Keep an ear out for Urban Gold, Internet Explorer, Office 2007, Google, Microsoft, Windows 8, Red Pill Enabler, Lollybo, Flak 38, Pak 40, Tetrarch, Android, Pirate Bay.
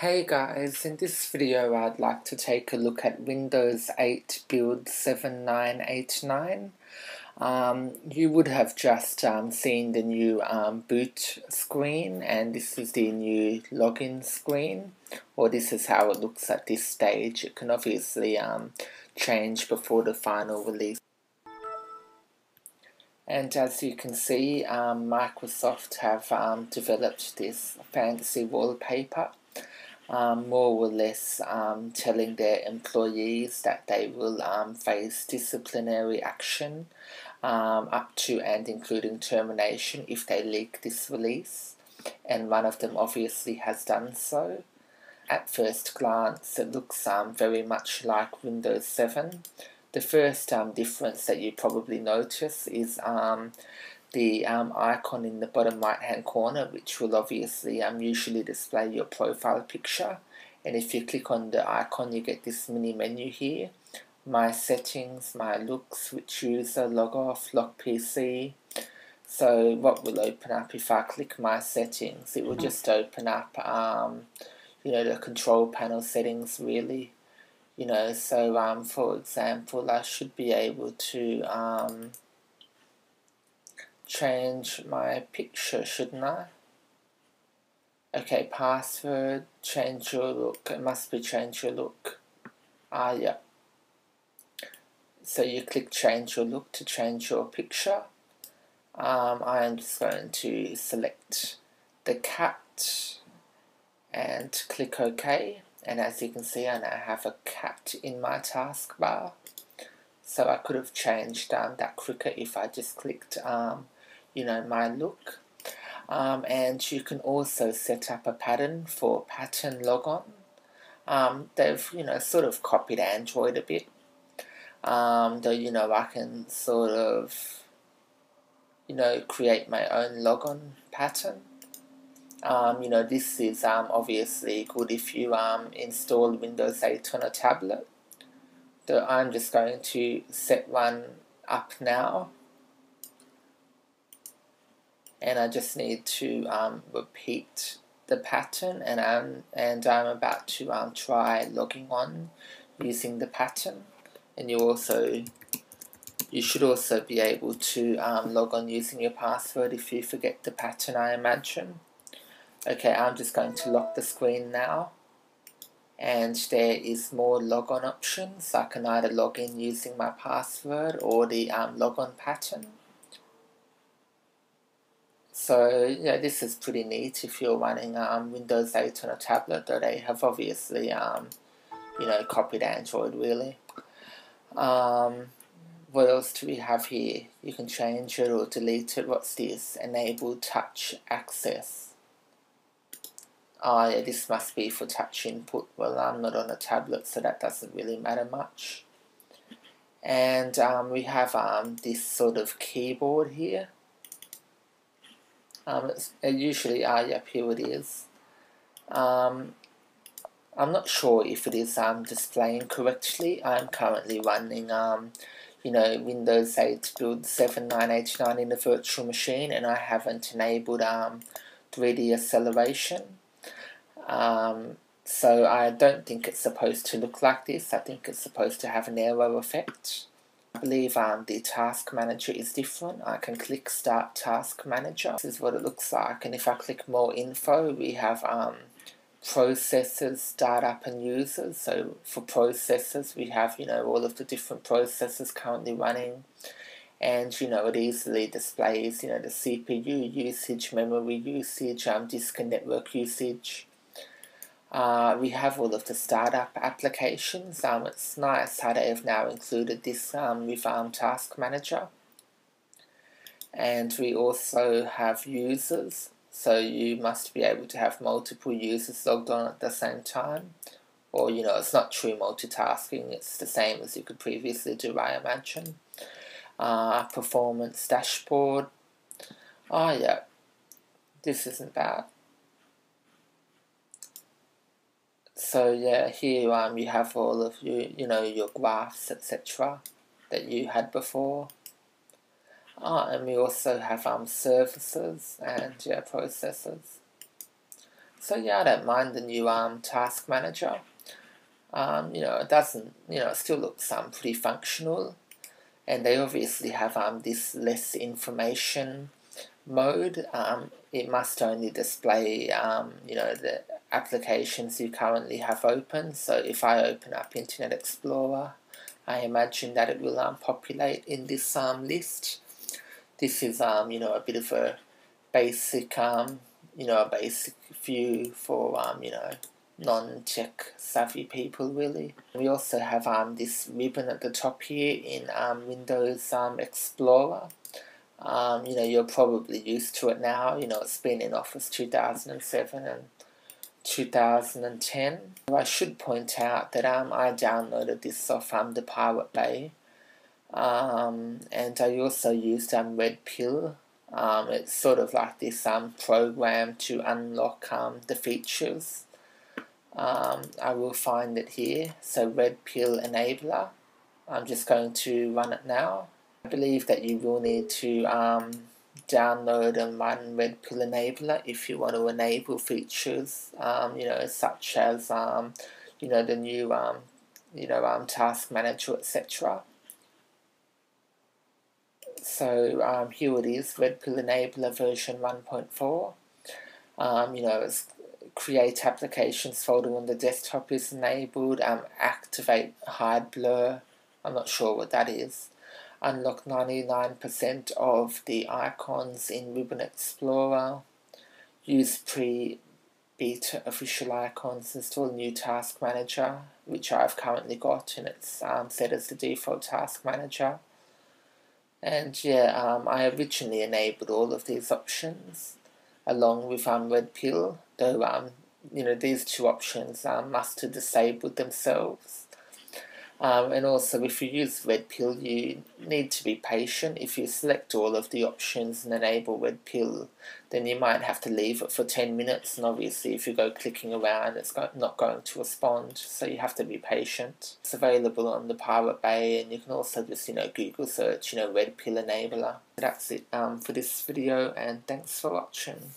Hey guys, in this video I'd like to take a look at Windows 8 build 7989. You would have just seen the new boot screen, and this is the new login screen, or this is how it looks at this stage. It can obviously change before the final release. And as you can see, Microsoft have developed this fancy wallpaper, more or less telling their employees that they will face disciplinary action up to and including termination if they leak this release, and one of them obviously has done so. At first glance it looks very much like Windows 7. The first difference that you probably notice is the icon in the bottom right hand corner, which will obviously usually display your profile picture, and if you click on the icon you get this mini menu here: my settings, my looks, which user, log off, lock PC. So what will open up if I click my settings? It will just open up you know, the control panel settings really, you know. So for example, I should be able to change my picture, shouldn't I? Okay, password, change your look. It must be change your look. Ah, yeah. So you click change your look to change your picture. I am just going to select the cat and click OK. And as you can see, I now have a cat in my taskbar. So I could have changed that quicker if I just clicked you know, my look. And you can also set up a pattern for pattern logon. They've, you know, sort of copied Android a bit. Though, you know, I can sort of, you know, create my own logon pattern. You know, this is obviously good if you install Windows 8 on a tablet. So I'm just going to set one up now. And I just need to repeat the pattern, and I'm about to try logging on using the pattern. And you should also be able to log on using your password if you forget the pattern, I imagine. Okay, I'm just going to lock the screen now, and there is more logon options. I can either log in using my password or the logon pattern. So yeah, this is pretty neat if you're running Windows 8 on a tablet, though they have obviously you know, copied Android really. What else do we have here? You can change it or delete it. What's this? Enable touch access. Oh yeah, this must be for touch input. Well, I'm not on a tablet, so that doesn't really matter much. And we have this sort of keyboard here. Yep, here it is. I'm not sure if it is displaying correctly. I'm currently running, you know, Windows 8 build 7989 in the virtual machine, and I haven't enabled 3D acceleration. So I don't think it's supposed to look like this. I think it's supposed to have an arrow effect. I believe the task manager is different. I can click start task manager. This is what it looks like, and if I click more info, we have processes, startup and users. So for processes, we have, you know, all of the different processes currently running, and you know, it easily displays, you know, the CPU usage, memory usage, disk and network usage. We have all of the startup applications. It's nice how they have now included this with Task Manager. And we also have users, so you must be able to have multiple users logged on at the same time. Or, you know, it's not true multitasking, it's the same as you could previously do, I imagine. Performance dashboard. Oh yeah, this isn't bad. So yeah, here you have all of your graphs, etc. that you had before. And we also have services and yeah, processes. So yeah, I don't mind the new task manager. You know, it doesn't, you know, it still looks pretty functional, and they obviously have this less information mode. It must only display you know, the applications you currently have open. So if I open up Internet Explorer, I imagine that it will populate in this list. This is you know, a bit of a basic you know, a basic view for you know, non-tech savvy people really. We also have this ribbon at the top here in Windows Explorer. You know, you're probably used to it now. You know, it's been in Office 2007 and 2010. I should point out that I downloaded this off the Pirate Bay, and I also used Red Pill. It's sort of like this program to unlock the features. I will find it here. So Red Pill Enabler. I'm just going to run it now. I believe that you will need to download and run Red Pill Enabler if you want to enable features, you know, such as you know, the new you know, task manager, etc. So here it is, Red Pill Enabler version 1.4. You know, it's create applications folder on the desktop is enabled, activate hide blur, I'm not sure what that is, unlock 99% of the icons in Ribbon Explorer, use pre-beta official icons, install new task manager, which I've currently got and it's set as the default task manager. And yeah, I originally enabled all of these options along with Red Pill, though you know, these two options must have disabled themselves. And also, if you use Red Pill, you need to be patient. If you select all of the options and enable Red Pill, then you might have to leave it for 10 minutes, and obviously if you go clicking around, it's not going to respond, so you have to be patient. It's available on the Pirate Bay, and you can also just, you know, Google search, you know, Red Pill Enabler. That's it for this video, and thanks for watching.